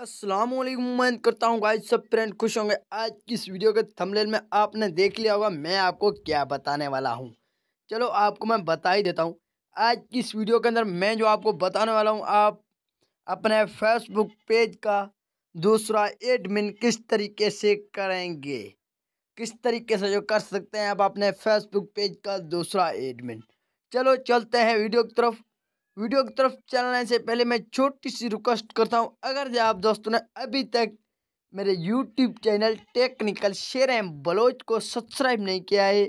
अस्सलामुअलैकुम, उम्मीद करता हूँ गाइस सब फ्रेंड खुश होंगे। आज की इस वीडियो के थंबनेल में आपने देख लिया होगा मैं आपको क्या बताने वाला हूँ। चलो आपको मैं बता ही देता हूँ। आज की इस वीडियो के अंदर मैं जो आपको बताने वाला हूँ, आप अपने फेसबुक पेज का दूसरा एडमिन किस तरीके से करेंगे, किस तरीके से जो कर सकते हैं आप अपने फेसबुक पेज का दूसरा एडमिन। चलो चलते हैं वीडियो की तरफ। वीडियो की तरफ चलने से पहले मैं छोटी सी रिक्वेस्ट करता हूं, अगर जो आप दोस्तों ने अभी तक मेरे YouTube channel technical Sher M Baloch को सब्सक्राइब नहीं किया है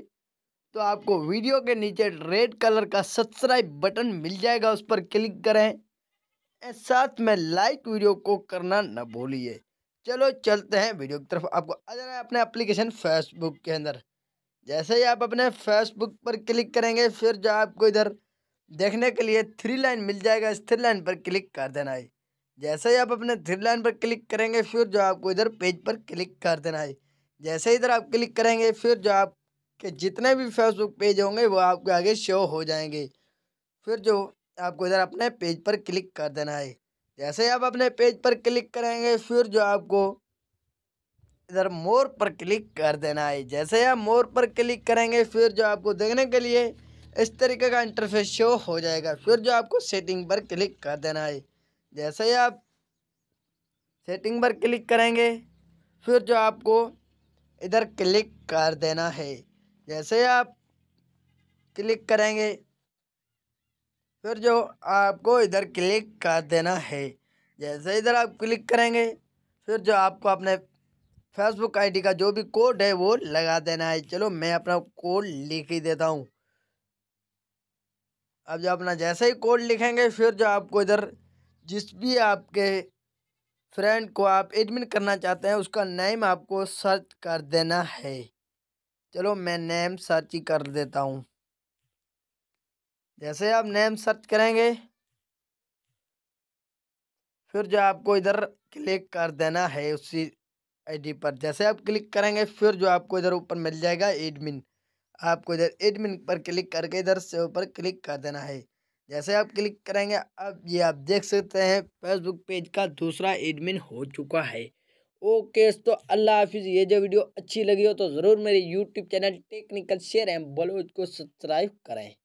तो आपको वीडियो के नीचे रेड कलर का सब्सक्राइब बटन मिल जाएगा, उस पर क्लिक करें। साथ में लाइक वीडियो को करना न भूलिए। चलो चलते हैं वीडियो की तरफ। आपको आ जाना है अपने एप्लीकेशन फेसबुक के अंदर। जैसे ही आप अपने फेसबुक पर क्लिक करेंगे, फिर जो आपको इधर देखने के लिए थ्री लाइन मिल जाएगा, इस थ्री लाइन पर क्लिक कर देना है। जैसे ही आप अपने थ्री लाइन पर क्लिक करेंगे, फिर जो आपको इधर पेज पर क्लिक कर देना है। जैसे ही इधर आप क्लिक करेंगे, फिर जो आपके जितने भी फेसबुक पेज होंगे वो आपके आगे शो हो जाएंगे। फिर जो आपको इधर अपने पेज पर क्लिक कर देना है। जैसे ही आप अपने पेज पर क्लिक करेंगे, फिर जो आपको इधर मोर पर क्लिक कर देना है। जैसे ही आप मोर पर क्लिक करेंगे, फिर जो आपको देखने के लिए इस तरीके का इंटरफेस शो हो जाएगा। फिर जो आपको सेटिंग पर क्लिक कर देना है। जैसे ही आप सेटिंग पर क्लिक करेंगे, फिर जो आपको इधर क्लिक कर देना है। जैसे ही आप क्लिक करेंगे, फिर जो आपको इधर क्लिक कर देना है। जैसे इधर आप क्लिक करेंगे, फिर जो आपको अपने फेसबुक आईडी का जो भी कोड है वो लगा देना है। चलो मैं अपना कोड लिख ही देता हूँ। अब जो अपना जैसे ही कोड लिखेंगे, फिर जो आपको इधर जिस भी आपके फ्रेंड को आप एडमिन करना चाहते हैं उसका नेम आपको सर्च कर देना है। चलो मैं नेम सर्च ही कर देता हूँ। जैसे आप नेम सर्च करेंगे, फिर जो आपको इधर क्लिक कर देना है उसी आईडी पर। जैसे आप क्लिक करेंगे, फिर जो आपको इधर ऊपर मिल जाएगा एडमिन, आपको इधर एडमिन पर क्लिक करके इधर सेव पर क्लिक कर देना है। जैसे आप क्लिक करेंगे, अब ये आप देख सकते हैं फेसबुक पेज का दूसरा एडमिन हो चुका है। ओके तो अल्लाह हाफिज़। ये जो वीडियो अच्छी लगी हो तो ज़रूर मेरे YouTube channel technical share M Baloch को सब्सक्राइब करें।